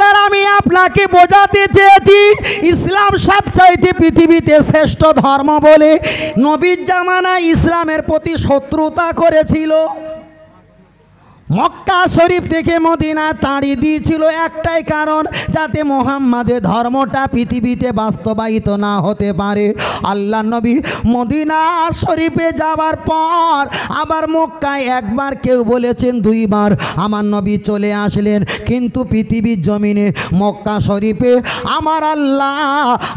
Colour আমি আপনাকে বোঝাতে চেয়েছি ইসলাম সবচাইতে পৃথিবীতে শ্রেষ্ঠ ধর্ম বলে নবীর জামানায় ইসলামের প্রতি শত্রুতা করেছিল। মক্কা শরীফ থেকে মদিনা তাড়িয়ে দিয়েছিল একটাই কারণ, যাতে মুহাম্মাদের ধর্মটা পৃথিবীতে বাস্তবায়িত না হতে পারে। আল্লাহ নবী মদিনা শরীফে যাওয়ার পর আবার মক্কায় একবার, কেউ বলেছেন দুইবার আমার নবী চলে আসলেন, কিন্তু পৃথিবীর জমিনে মক্কা শরীফে আমার আল্লাহ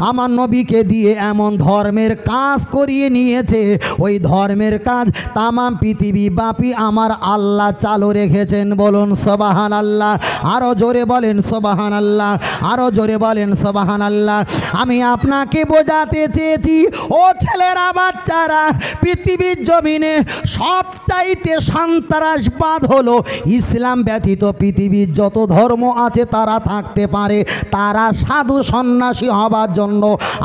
আমার নবীকে দিয়ে এমন ধর্মের কাজ করিয়ে নিয়েছে, ওই ধর্মের কাজ তামাম পৃথিবী ব্যাপী আমার আল্লাহ চালু রেখেছেন। বলুন সুবহানাল্লাহ, আরো জোরে বলেন সুবহানাল্লাহ, আরো জোরে বলেন সুবহানাল্লাহ। আমি আপনাকে বোঝাতে চেয়েছি ও ছেলেরা বাচ্চারা, পৃথিবীর জমিনে সবচাইতে সন্ত্রাসবাদ হলো ইসলাম ব্যতীত পৃথিবীর যত ধর্ম আছে তারা থাকতে পারে, তারা সাধু সন্ন্যাসী হবার জন্য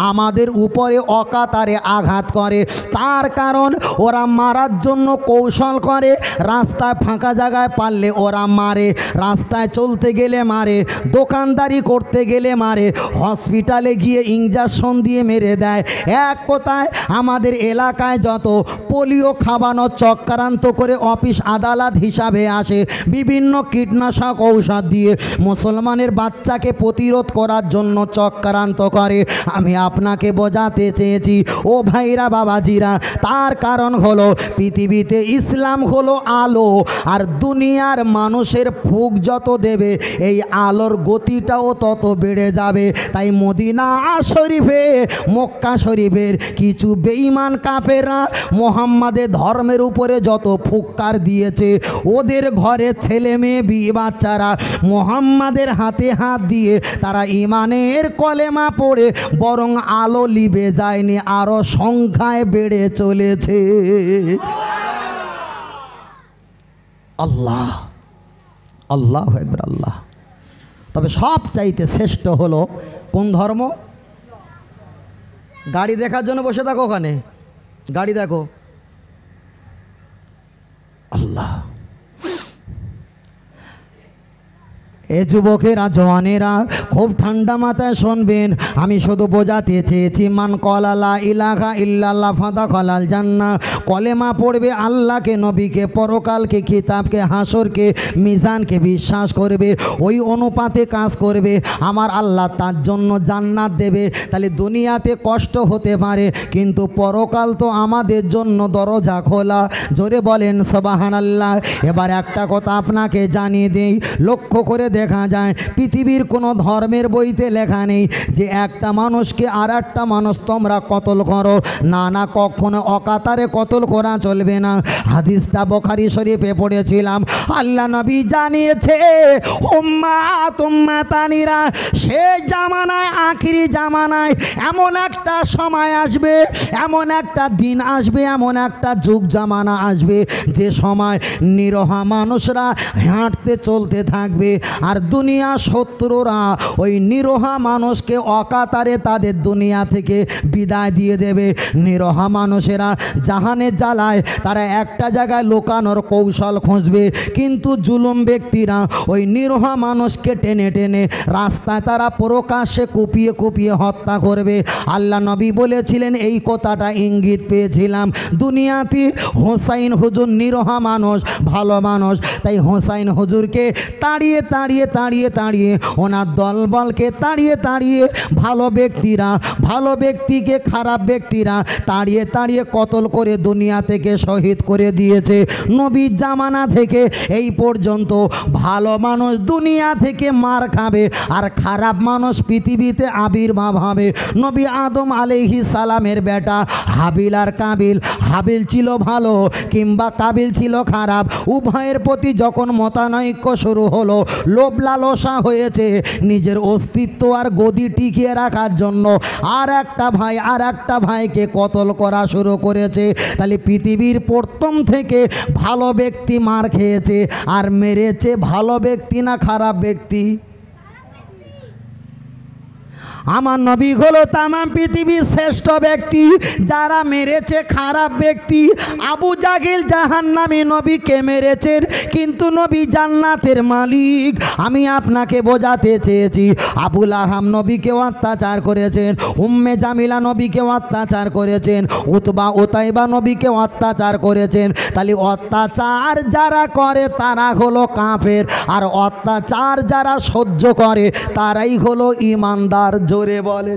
আমাদের উপরে অকাতারে আঘাত করে। তার কারণ ওরা মারার জন্য কৌশল করে, রাস্তায় ফাঁকা জায়গা পারলে ওরা মারে, রাস্তায় চলতে গেলে মারে, দোকানদারি করতে গেলে মারে, হসপিটালে গিয়ে ইঞ্জেকশন দিয়ে মেরে দেয়। এক কথায় আমাদের এলাকায় যত পোলিও খাওয়ানো চক্রান্ত করে অফিস আদালত হিসাবে আসে, বিভিন্ন কীটনাশক ঔষধ দিয়ে মুসলমানের বাচ্চাকে প্রতিরোধ করার জন্য চক্রান্ত করে। আমি আপনাকে বোঝাতে চেয়েছি ও ভাইরা বাবাজিরা, তার কারণ হলো পৃথিবীতে ইসলাম হলো আলো, আর দুনিয়ার মানুষের ফুঁক যত দেবে এই আলোর গতিটাও তত বেড়ে যাবে। তাই মদিনা শরীফে মক্কা শরীফের কিছু বেঈমান কাফেররা মুহাম্মাদের ধর্মের উপরে যত ফুৎকার দিয়েছে, ওদের ঘরে ছেলে মেয়ে বিয়ে বাচ্চারা মুহাম্মাদের হাতে হাত দিয়ে তারা ইমানের কলেমা পড়ে বরং আলো লিবে যায়নি, আরও সংখ্যায় বেড়ে চলেছে। আল্লাহ আল্লাহ একবার আল্লাহ। তবে সব চাইতে শ্রেষ্ঠ হলো কোন ধর্ম? গাড়ি দেখার জন্য বসে থাকো, ওখানে গাড়ি দেখো। আল্লাহ, এ যুবকেরা জওয়ানেরা খুব ঠান্ডা মাথায় শুনবেন, আমি শুধু বোঝাতে চেয়েছি মান কলা লা ইলাহা ইল্লাল্লাহ ফাদাখালাল জান্নাহ, কলেমা পড়বে আল্লাহকে, নবীকে, পরকালকে, কিতাবকে, হাসরকে, মিজানকে বিশ্বাস করবে, ওই অনুপাতে কাজ করবে, আমার আল্লাহ তার জন্য জান্নাত দেবে। তাহলে দুনিয়াতে কষ্ট হতে পারে কিন্তু পরকাল তো আমাদের জন্য দরজা খোলা। জোরে বলেন সুবহানাল্লাহ। এবার একটা কথা আপনাকে জানিয়ে দিই, লক্ষ্য করে দেখা যায় পৃথিবীর কোনো ধর্মের বইতে লেখা নেই যে একটা মানুষকে আর একটা মানুষ তোমরা কতল করো, না না, কখনো অকাতারে কতল করা চলবে না। হাদিসটা বুখারী শরীফে পড়েছিলাম, আল্লাহ নবী জানিয়েছে উম্মাত উম্মাতানিরা সেই জামানায়, আখিরি জামানায় এমন একটা সময় আসবে, এমন একটা দিন আসবে, এমন একটা যুগ জামানা আসবে যে সময় নিরহ মানুষরা হাঁটতে চলতে থাকবে, আর দুনিয়া শত্রুরা ওই নিরহা মানুষকে অকাতারে তাদের দুনিয়া থেকে বিদায় দিয়ে দেবে। নিরহা মানুষেরা জাহানের জ্বালায় তারা একটা জায়গায় লুকানোর কৌশল খুঁজবে, কিন্তু জুলুম ব্যক্তিরা ওই নিরহা মানুষকে টেনে টেনে রাস্তায় তারা প্রকাশ্যে কুপিয়ে কুপিয়ে হত্যা করবে। আল্লাহ নবী বলেছিলেন, এই কথাটা ইঙ্গিত পেয়েছিলাম, দুনিয়াতে হোসাইন হুজুর নিরহা মানুষ, ভালো মানুষ, তাই হোসাইন হুজুরকে তাড়িয়ে তাড়িয়ে তাড়িয়ে তাড়িয়ে ওনার দলবলকে তাড়িয়ে তাড়িয়ে ভালো ব্যক্তিরা, ভালো ব্যক্তিকে খারাপ ব্যক্তিরা তাড়িয়ে তাড়িয়ে কতল করে দুনিয়া থেকে শহীদ করে দিয়েছে। নবীর জামানা থেকে এই পর্যন্ত ভালো মানুষ দুনিয়া থেকে মার খাবে আর খারাপ মানুষ পৃথিবীতে আবির্ভাব হবে। নবী আদম আলাইহিস সালামের বেটা হাবিল আর কাবিল, হাবিল ছিল ভালো কিংবা কাবিল ছিল খারাপ, উভয়ের প্রতি যখন মতানৈক্য শুরু হলো, লোভ লালসা হয়েছে নিজের অস্তিত্ব আর গদি টিকিয়ে রাখার জন্য, আর একটা ভাই আর একটা ভাইকে কতল করা শুরু করেছে। তাহলে পৃথিবীর প্রথম থেকে ভালো ব্যক্তি মার খেয়েছে, আর মেরেছে ভালো ব্যক্তি না খারাপ ব্যক্তি? आमार नबी हलो तमाम पृथिवीर श्रेष्ठ व्यक्ति जारा मेरेছে खराब व्यक्ति আবু জাহেল জাহান্নামী नबी के মেরেছেন কিন্তু नबी জান্নাতের মালিক। আমি আপনাকে বোঝাতে চেয়েছি আবু লাহাব নবীকে অত্যাচার করেছেন, উম্মে জামিলা নবীকে অত্যাচার করেছেন, উতবা উতাইবা নবীকে অত্যাচার করেছেন। তাহলে অত্যাচার যারা করে তারা হলো কাফের আর অত্যাচার যারা সহ্য করে তারাই হলো ইমানদার। জোরে বলে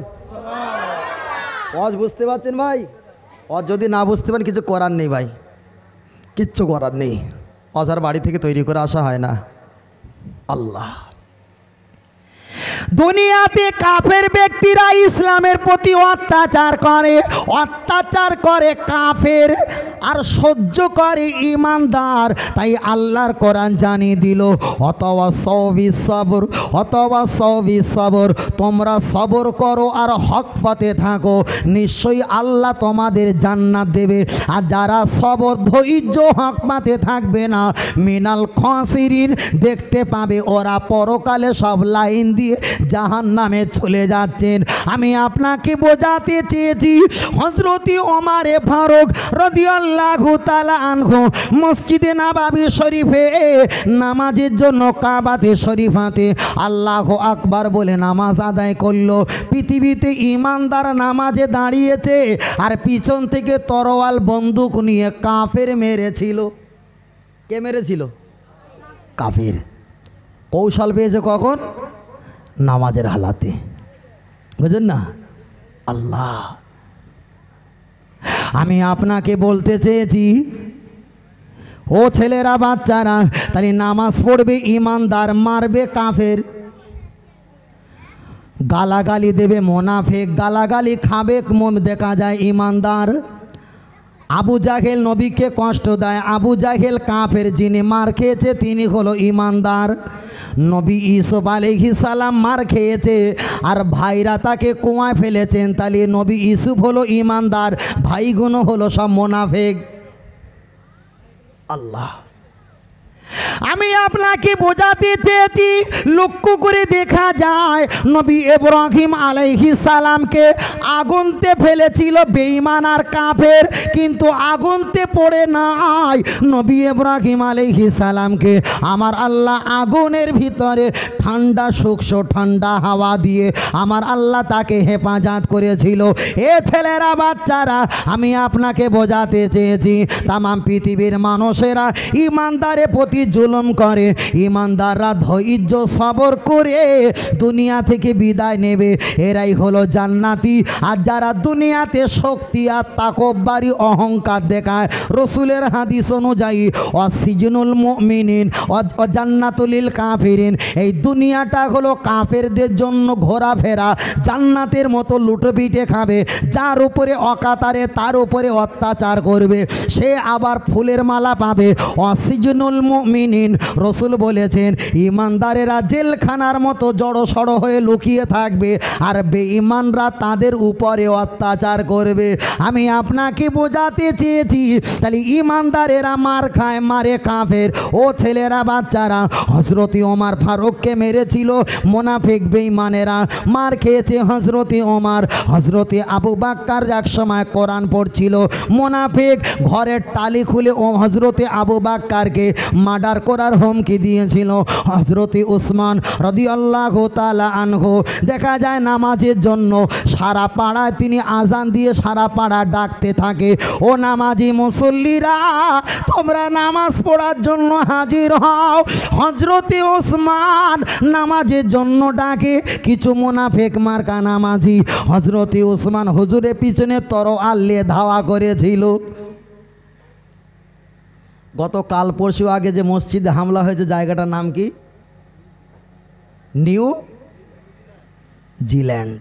অজ বুঝতে পারছেন ভাই? অজ যদি না বুঝতে পারেন কিছু করার নেই ভাই, কিচ্ছু করার নেই। অজ আর বাড়ি থেকে তৈরি করে আসা হয় না। আল্লাহ দুনিয়াতে কাফের ব্যক্তিরা ইসলামের প্রতি অত্যাচার করে, অত্যাচার করে কাফের আর সহ্য করে ইমানদার। তাই আল্লাহর কোরআন জানিয়ে দিল অতওয়া সবি সবর, তোমরা সবর করো আর হক পথে থাকো, নিশ্চয়ই আল্লাহ তোমাদের জান্নাত দেবে। আর যারা সবর ধৈর্য হক পথে থাকবে না মিনাল খাসিরিন, দেখতে পাবে ওরা পরকালে সব লাইন দিয়ে জাহান্নামে চলে যাচ্ছেন। আমি আপনাকে বোঝাতে চেয়েছি হযরত ওমর ফারুক রাদিয়াল্লাহু মসজিদে নববী শরীফে নামাজের জন্য কাবাতে শরীফাতে আল্লাহু আকবার বলে নামাজ আদায় করলো। পৃথিবীতে ইমানদার নামাজে দাঁড়িয়েছে আর পিছন থেকে তরোয়াল বন্দুক নিয়ে কাফের মেরেছিল। কে মেরেছিল? কাফের। কৌশল পেয়েছে কখন? নামাজের হালাতে। বুঝলেন না? আল্লাহ আমি আপনাকে বলতে চেয়েছি ও ছেলেরা বাচ্চারা, তাহলে নামাজ পড়বে ইমানদার, মারবে কাফের, গালাগালি দেবে মোনাফেক, গালাগালি খাবে দেখা যায় ইমানদার। আবু জাহেল নবীকে কষ্ট দেয়, আবু জাহেল কাফের, যিনি মার খেয়েছে তিনি হলো ইমানদার। নবী ইউসুফ আলাইহিস সালাম মার খেয়েছে আর ভাইরা তাকে কুয়ায় ফেলেছেন, তাহলে নবী ইউসুফ হলো ইমানদার, ভাইগুলো হলো সব মুনাফিক। আল্লাহ আমি আপনাকে বোঝাতে চেয়েছি লক্ষ্য করে দেখা যায় নবী ইব্রাহিম আলাইহিস সালামকে আগুনতে ফেলেছিল বেঈমান আর কাফের, কিন্তু আগুনতে পড়ে নাই। নবী ইব্রাহিম আলাইহিস সালামকে আমার আল্লাহ আগুনের ভিতরে ঠান্ডা শুকনো ঠান্ডা হাওয়া দিয়ে আমার আল্লাহ তাকে হেফাজত করেছিল। এ ছেলেরা বাচ্চারা আমি আপনাকে বোঝাতে চেয়েছি তামাম পৃথিবীর মানুষেরা ইমানদারে প্রতি জুলুম করে, ইমানদাররা ধৈর্য সবর করে দুনিয়া থেকে বিদায় নেবে, এরাই হলো জান্নাতি। আর যারা দুনিয়াতে শক্তি আর তাকব্বুরি অহংকার দেখায় রসুলের হাদিস অনুযায়ী অসিজনুল মুমিনিন ও জান্নাতুল কাফিরিন, এই দুনিয়াটা হলো কাফেরদের জন্য ঘোরাফেরা, জান্নাতের মতো লুটোপিটে খাবে, যার উপরে অকাতারে তার উপরে অত্যাচার করবে, সে আবার ফুলের মালা পাবে। অসিজনুল মুমিনিন রসুল বলেছেন ইমানদারেরা জেলখানার মতো জড়সড় হয়ে লুকিয়ে থাকবে আর বেঈমানরা তাদের উপরে অত্যাচার করবে। আমি আপনাকে বোঝাতে চেয়েছি তাহলে ইমানদারেরা মার খায়, মারে কাফের। ও ছেলেরা বাচ্চারা, হযরত ওমর ফারুককে মেরেছিল মুনাফিক বেঈমানেরা, মার খেয়েছে হযরত ওমর। হযরত আবু বকর এক সময় কোরআন পড়ছিল, মুনাফিক ঘরের টালি খুলে হযরত আবু বকরকে মার্ডার করার হুমকি দিয়েছিল। হযরত উসমান রাদিয়াল্লাহু তাআলা আনহু দেখা যায় নামাজের জন্য সারা পাড়ায় তিনি আজান দিয়ে সারা পাড়া ডাকতে থাকে, ও নামাজি মুসল্লিরা তোমরা নামাজ পড়ার জন্য হাজির হও। হযরত উসমান নামাজের জন্য ডাকে, কিছু মুনাফিক মার্কা নামাজি। হযরত উসমান হুজুরের পিছনে তরোয়াল নিয়ে ধাওয়া করেছিল। গত কাল পরশু আগে যে মসজিদে হামলা হয়েছে জায়গাটার নাম কি? New Zealand.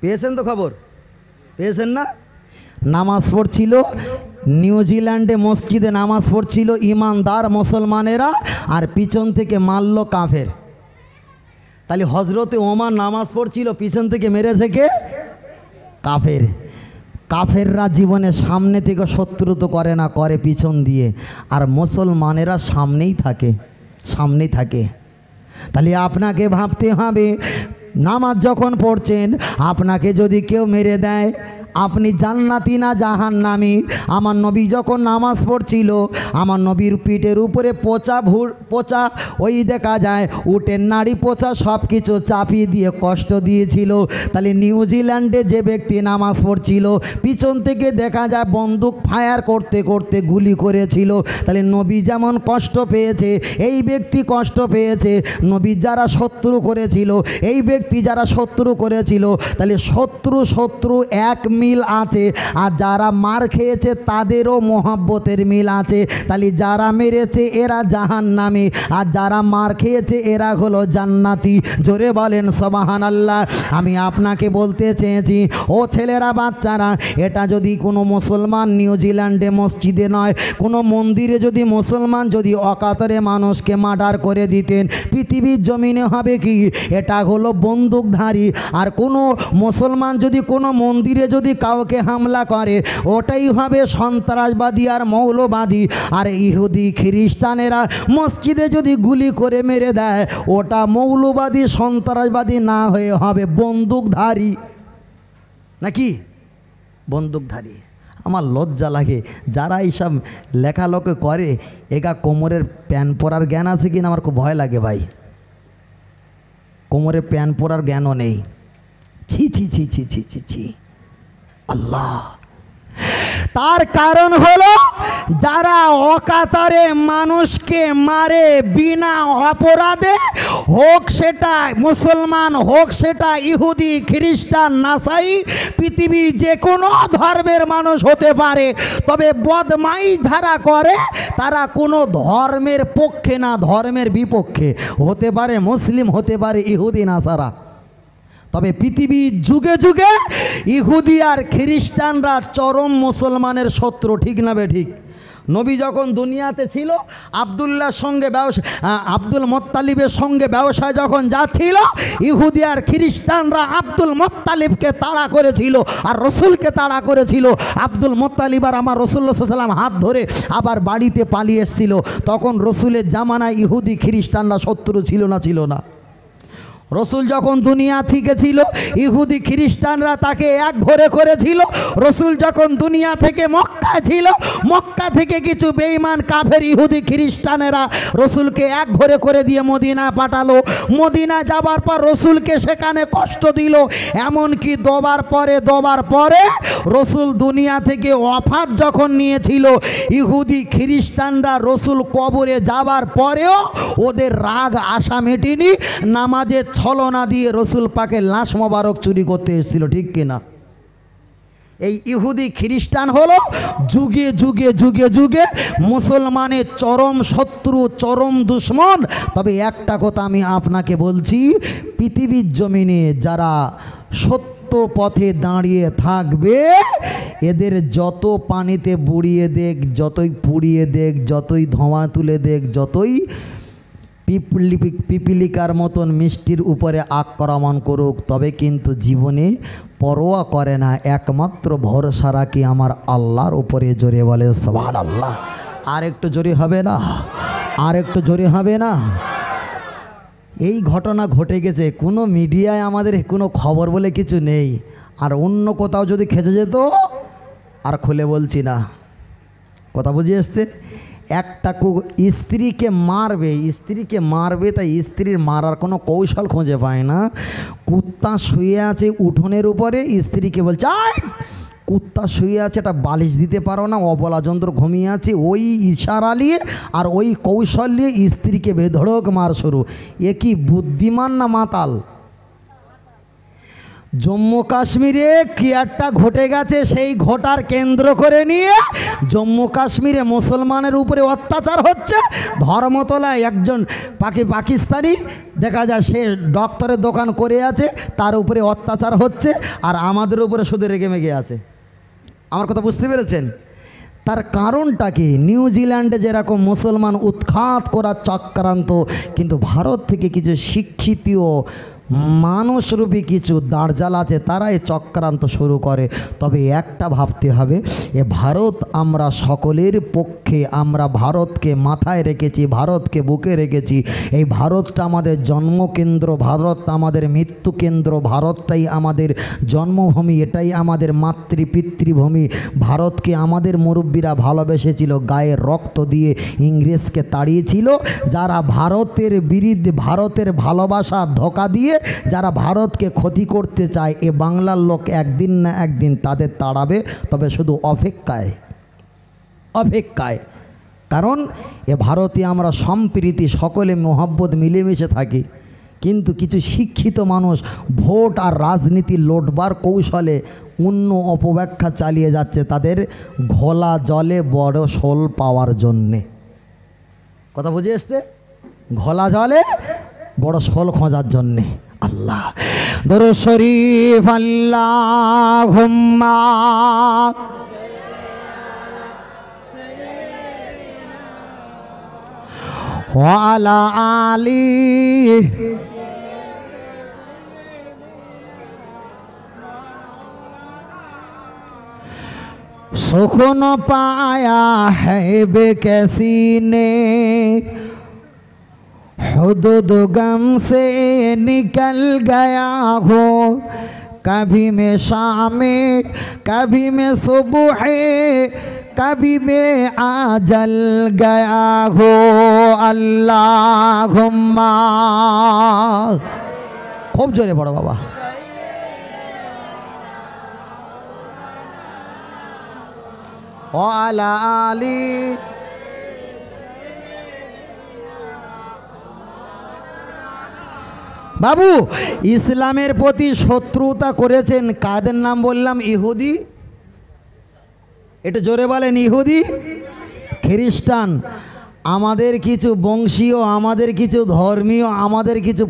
পেয়েছেন তো খবর? পেয়েছেন না? নামাজ পড়ছিল নিউজিল্যান্ডে মসজিদে নামাজ পড়ছিল ইমানদার মুসলমানেরা আর পিছন থেকে মারল কাফের। তাহলে হযরত ওমর নামাজ পড়ছিল, পিছন থেকে মেরেছে কে? কাফের। কাফেররা জীবনে সামনে থেকে শত্রু তো করে না, করে পিছন দিয়ে, আর মুসলমানেরা সামনেই থাকে। তাহলে আপনাকে ভাবতে হবে नामाज जखन पढ़छेन आपनाके जोदि केउ मेरे देय আপনি জান্নাতি না জাহান্নামী। আমার নবী যখন নামাজ পড়ছিল আমার নবীর পিঠের উপরে পচা ওই দেখা যায় উটের নাড়ি পচা সব কিছু চাপিয়ে দিয়ে কষ্ট দিয়েছিল। তাহলে নিউজিল্যান্ডে যে ব্যক্তি নামাজ পড়ছিল পিছন থেকে দেখা যায় বন্দুক ফায়ার করতে করতে গুলি করেছিল। তাহলে নবী যেমন কষ্ট পেয়েছে এই ব্যক্তি কষ্ট পেয়েছে। নবী যারা শত্রু করেছিল এই ব্যক্তি যারা শত্রু করেছিল, তাহলে শত্রু শত্রু এক মিল আছে। আর যারা মার খেয়েছে তাদেরও মহব্বতের মিল আছে। তাহলে যারা মেরেছে এরা জাহান্নামী আর যারা মার খেয়েছে এরা হলো জান্নাতি। জোরে বলেন সুবহানাল্লাহ। আমি আপনাকে বলতে চেয়েছি ও ছেলেরা বাচ্চারা, এটা যদি কোনো মুসলমান নিউজিল্যান্ডে মসজিদে নয় কোনো মন্দিরে যদি মুসলমান যদি অকাতরে মানুষকে মার্ডার করে দিতেন পৃথিবীর জমিনে হবে কি? এটা হলো বন্দুকধারী। আর কোনো মুসলমান যদি কোনো মন্দিরে যদি কাউকে হামলা করে ওটাই হবে সন্ত্রাসবাদী আর মৌলবাদী। আর ইহুদি খ্রিস্টানেরা মসজিদে যদি গুলি করে মেরে দেয় ওটা মৌলবাদী সন্ত্রাসবাদী না হয়ে হবে বন্দুকধারী। নাকি বন্দুকধারী? আমার লজ্জা লাগে যারা এইসব লেখালোকে করে। এগা কোমরের প্যান পরার জ্ঞান আছে কিনা? আমার খুব ভয় লাগে ভাই, কোমরে প্যান পরার জ্ঞানও নেই। ছি ছি ছি ছি ছি ছি ছি আল্লাহ। তার কারণ হলো যারা অকাতরে মানুষকে মারে বিনা অপরাধে, হোক সেটা মুসলমান হোক সেটা ইহুদি খ্রিস্টান নাসাই পৃথিবীর যে কোনো ধর্মের মানুষ হতে পারে। তবে বদমাই যারা করে তারা কোনো ধর্মের পক্ষে না ধর্মের বিপক্ষে। হতে পারে মুসলিম হতে পারে ইহুদি নাসারা। তবে পৃথিবীর যুগে যুগে ইহুদি আর খ্রিস্টানরা চরম মুসলমানের শত্রু, ঠিক না বে ঠিক? নবী যখন দুনিয়াতে ছিল আব্দুল্লাহর সঙ্গে আব্দুল মোত্তালিবের সঙ্গে ব্যবসায় যখন যাচ্ছিল ইহুদি আর খ্রিস্টানরা আব্দুল মোত্তালিবকে তাড়া করেছিল আর রসুলকে তাড়া করেছিল। আব্দুল মোত্তালিব আর আমার রসুল্লাহ সাল্লাম হাত ধরে আবার বাড়িতে পালিয়ে এসেছিল। তখন রসুলের জামানায় ইহুদি খ্রিস্টানরা শত্রু ছিল না? ছিল না। রসুল যখন দুনিয়া থেকে ছিল ইহুদি খ্রিস্টানরা তাকে এক ঘরে করেছিল। রসুল যখন দুনিয়া থেকে মক্কা ছিল মক্কা থেকে কিছু বেঈমান কাফের ইহুদি খ্রিস্টানেরা রসুলকে এক ঘরে করে দিয়ে মদিনা পাঠালো। মদিনা যাবার পর রসুলকে সেখানে কষ্ট দিল। এমনকি দবার পরে রসুল দুনিয়া থেকে ওয়াফাত যখন নিয়েছিল ইহুদি খ্রিস্টানরা রসুল কবরে যাবার পরেও ওদের রাগ আশা মেটেনি, নামাজের ছলনা দিয়ে রসুল পাকে লাশ মোবারক চুরি করতে এসেছিল, ঠিক কিনা? এই ইহুদি খ্রিস্টান হলো যুগে যুগে যুগে যুগে মুসলমানের চরম শত্রু চরম দুশ্মন। তবে একটা কথা আমি আপনাকে বলছি, পৃথিবীর জমিনে যারা সত্য পথে দাঁড়িয়ে থাকবে এদের যত পানিতে বুড়িয়ে দেখ, যতই পুড়িয়ে দেখ, যতই ধোঁয়া তুলে দেখ, যতই পিপিলিকার মতন মিষ্টির উপরে আক্রমণ করুক, তবে কিন্তু জীবনে পরোয়া করে না, একমাত্র ভরসা রাখি আমার আল্লাহর উপরে। জোরে বলে সুবহানাল্লাহ। আর একটু জোরে হবে না? আর একটু জোরে হবে না? এই ঘটনা ঘটে গেছে, কোনো মিডিয়ায় আমাদের কোনো খবর বলে কিছু নেই। আর অন্য কোথাও যদি খেজে যেত আর খুলে বলছি না, কথা বুঝে এসছে? একটা স্ত্রীকে মারবে তাই স্ত্রীর মারার কোনো কৌশল খুঁজে পায় না। কুত্তা শুয়ে আছে উঠোনের উপরে, স্ত্রীকে বলছে আয় কুত্তা শুয়ে আছে এটা বালিশ দিতে পারো না, অবলা যন্ত্র ঘুমিয়ে আছে, ওই ইশারা নিয়ে আর ওই কৌশল নিয়ে স্ত্রীকে বেধড়ক মার শুরু। এ কি বুদ্ধিমান না মাতাল? জম্মু কাশ্মীরে কি একটা ঘটে গেছে, সেই ঘটার কেন্দ্র করে নিয়ে জম্মু কাশ্মীরে মুসলমানের উপরে অত্যাচার হচ্ছে। ধর্মতলায় একজন পাকিস্তানি দেখা যায় সে ডক্টরের দোকান করে আছে, তার উপরে অত্যাচার হচ্ছে আর আমাদের উপরে শুধু রেগে মেগে আছে। আমার কথা বুঝতে পেরেছেন? তার কারণটা কি? নিউজিল্যান্ডে যেরকম মুসলমান উৎখাত করার চক্রান্ত, কিন্তু ভারত থেকে কিছু শিক্ষিতীয় मानुष रूपी किछु दार्जाल आछे ताराई चक्रांत शुरू करे। तबे एकटा भाबते हबे ए भारत आमरा सकलेर पक्षे, आमरा भारत के माथाय रेखेछि, भारत के बुके रेखेछि। ए भारतटा आमादेर जन्म केंद्र, भारतटा आमादेर मृत्यु केंद्र, भारतटाई आमादेर जन्मभूमि, एटाई आमादेर मातृ पितृभूमि। भारत के आमादेर मुरब्बीरा भालोबेसेछिलो, गाये रक्त दिए इंग्रेज के ताड़िएछिलो। जारा भारतेर बिरुद्धे भारतेर भालोबासा धोखा दिए যারা ভারতকে ক্ষতি করতে চায় এ বাংলার লোক একদিন না একদিন তাদের তাড়াবে। তবে শুধু অপেক্ষায় অপেক্ষায়, কারণ এ ভারতে আমরা সম্প্রীতি সকলে মহব্বত মিলেমিশে থাকি। কিন্তু কিছু শিক্ষিত মানুষ ভোট আর রাজনীতি লোটবার কৌশলে অন্য অপব্যাখ্যা চালিয়ে যাচ্ছে তাদের ঘোলা জলে বড় শোল পাওয়ার জন্যে। কথা বুঝে আসছে? ঘোলা জলে বড় শোল খোঁজার জন্যে। আল্লাহ দরুদ শরীফ, আল্লাহুম্মা ওয়া আলা আলি সুকুন পায়া হে বেকসি নে हुदुद गम से निकल गया हो। कभी मैं शामे कभी मैं सुबह कभी मैं आजल गया हो। अल्लाहुम्मा खूब जोरे पढ़ो बाबा। ओ अला आली बाबू, इस्लामेर प्रति शत्रुता करेছেন কাদের নাম বললাম? ইহুদি। এটা জোরে বলেন, ইহুদি, খ্রিস্টান। আমাদের কিছু বংশীয়, আমাদের কিছু ধর্মীয়, আমাদের কিছু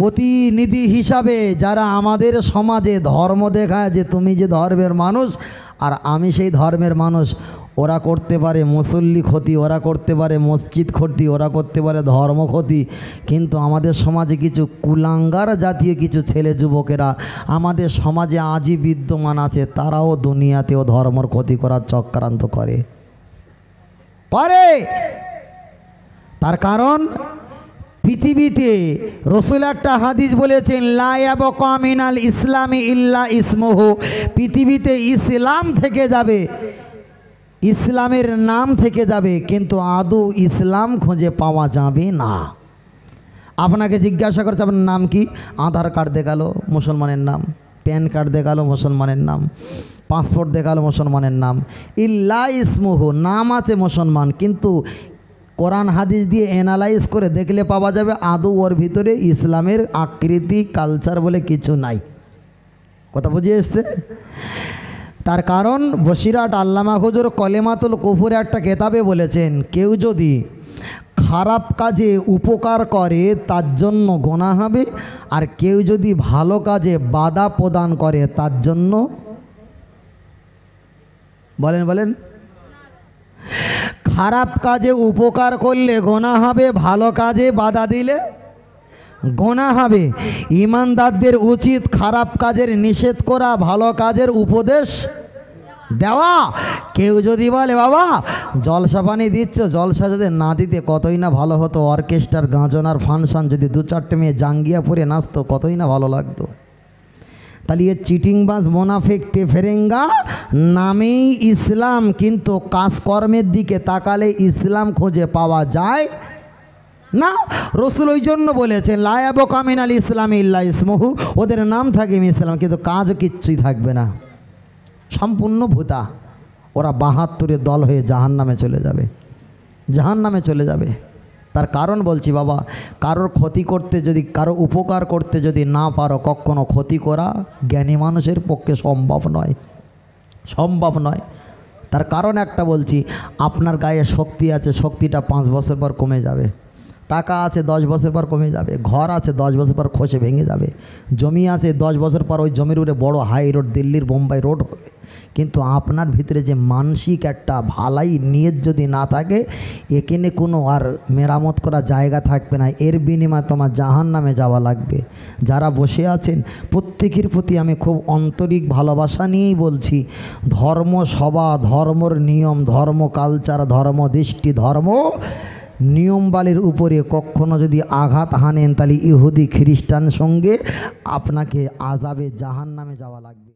প্রতিনিধি হিসাবে যারা আমাদের সমাজে ধর্ম দেখায় যে তুমি যে ধর্মের মানুষ আর আমি সেই ধর্মের মানুষ। ওরা করতে পারে মুসল্লি ক্ষতি, ওরা করতে পারে মসজিদ ক্ষতি, ওরা করতে পারে ধর্ম ক্ষতি। কিন্তু আমাদের সমাজে কিছু কুলাঙ্গার জাতীয় কিছু ছেলে যুবকেরা আমাদের সমাজে আজই বিদ্যমান আছে, তারাও দুনিয়াতেও ধর্মর ক্ষতি করার চক্রান্ত করে পারে। তার কারণ পৃথিবীতে রসুল একটা হাদিস বলেছেন, লা ইয়াবকা মিনাল ইসলামি ইল্লা ইসমুহু। পৃথিবীতে ইসলাম থেকে যাবে, ইসলামের নাম থেকে যাবে, কিন্তু আদৌ ইসলাম খুঁজে পাওয়া যাবে না। আপনাকে জিজ্ঞাসা করছে আপনার নাম কি? আধার কার্ড দেখালো মুসলমানের নাম, প্যান কার্ড দেখালো মুসলমানের নাম, পাসপোর্ট দেখালো মুসলমানের নাম। ইল্লা ইসমুহু, নাম আছে মুসলমান, কিন্তু কোরআন হাদিস দিয়ে অ্যানালাইজ করে দেখলে পাওয়া যাবে আদৌ ওর ভিতরে ইসলামের আকৃতি কালচার বলে কিছু নাই। কথা বুঝিয়ে এসছে? তার কারণ বসিরাট আল্লামা হুজুর কলেমাতুল কুফুরে একটা কেতাবে বলেছেন, কেউ যদি খারাপ কাজে উপকার করে তার জন্য গোনা হবে, আর কেউ যদি ভালো কাজে বাধা প্রদান করে তার জন্য, বলেন বলেন, খারাপ কাজে উপকার করলে গোনা হবে, ভালো কাজে বাধা দিলে গোনা হবে। ইমানদারদের উচিত খারাপ কাজের নিষেধ করা, ভালো কাজের উপদেশ দেওয়া। কেউ যদি বলে বাবা জলসা পানি দিচ্ছ, জলসা যদি না দিতে কতই না ভালো হতো, অর্কেস্ট্রার গাঁজনার ফাংশন যদি দু চারটে মেয়ে জাঙ্গিয়া পরে নাচতো কতই না ভালো লাগতো। তাহলে এ চিটিংবাজ মোনাফেক তেফেরেঙ্গা, নামেই ইসলাম কিন্তু কাজকর্মের দিকে তাকালে ইসলাম খুঁজে পাওয়া যায় না। রসুল ওই জন্য বলেছে লায়াব কামিনাল ইসলাম ইল্লা ইসমহু, ওদের নাম থাকে ইসলাম কিন্তু কাজ কিচ্ছুই থাকবে না, সম্পূর্ণ ভূতা। ওরা ৭২ দল হয়ে জাহান্নামে চলে যাবে, জাহান্নামে চলে যাবে। তার কারণ বলছি বাবা, কারোর ক্ষতি করতে যদি, কারো উপকার করতে যদি না পারো, কখনো ক্ষতি করা জ্ঞানী মানুষের পক্ষে সম্ভব নয়, সম্ভব নয়। তার কারণ একটা বলছি, আপনার গায়ে শক্তি আছে, শক্তিটা ৫ বছর পর কমে যাবে, টাকা আছে 10 বছর পর কমে যাবে, ঘর আছে 10 বছর পর খসে ভেঙে যাবে, জমি আছে 10 বছর পর ওই জমির উপরে বড় হাই রোড দিল্লির বোম্বাই রোড হবে। কিন্তু আপনার ভিতরে যে মানসিক একটা ভালাই নিয়ত যদি না থাকে, এখানে কোনো আর মেরামত করা জায়গা থাকবে না, এর বিনিময়ে তোমার জাহান্নামে যাওয়া লাগবে। যারা বসে আছেন প্রত্যেকের প্রতি আমি খুব আন্তরিক ভালোবাসা নিয়েই বলছি, ধর্মসভা, ধর্মর নিয়ম, ধর্ম কালচার, ধর্ম দৃষ্টি, ধর্ম নিয়মবালির উপরে কখনো যদি আঘাত হানেন তাহলে ইহুদি খ্রিস্টান সঙ্গে আপনাকে আযাবে জাহান্নামে যাওয়া লাগবে।